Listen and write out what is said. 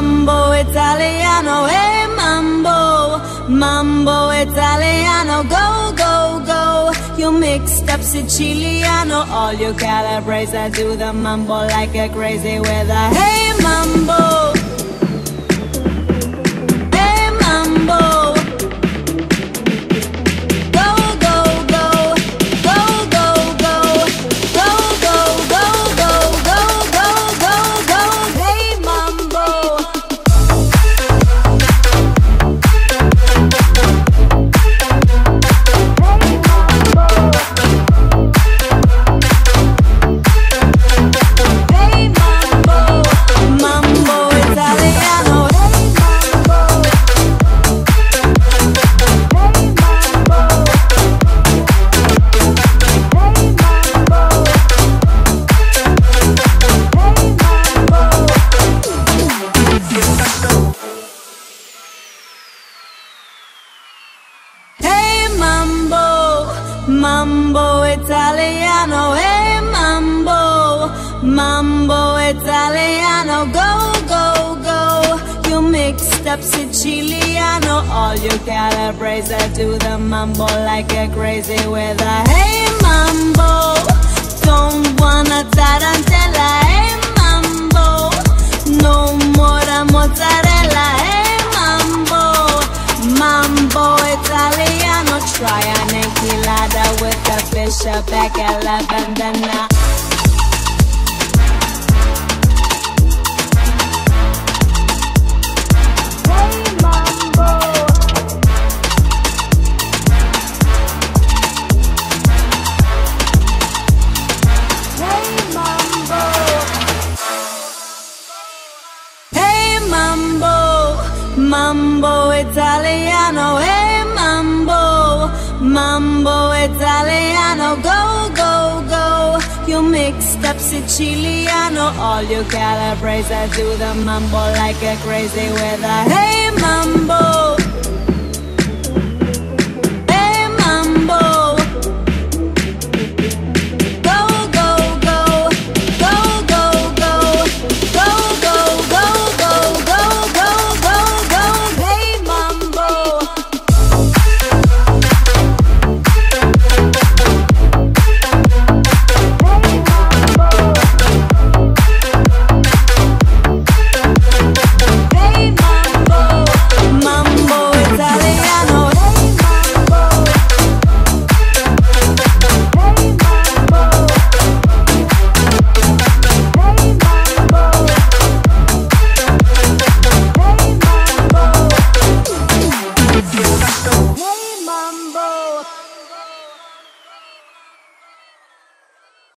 mambo italiano, hey mambo, mambo italiano, go, go, go. You mixed up Siciliano, all you Calabrese, I do the mambo like a crazy with a hey mambo. Mambo italiano, hey mambo, mambo italiano, go, go, go. You mixed up Siciliano, all you Calabrese, do the mambo like a crazy with a hey mambo. Don't wanna tarantella, hey mambo, no more a mozzarella, hey mambo. Mambo italiano, try an enchilada with a fish, a bacala, bandana. Mambo italiano, hey mambo, mambo italiano, go, go, go. You mixed up Siciliano, all you Calabrese, do the mambo like a crazy with a hey mambo.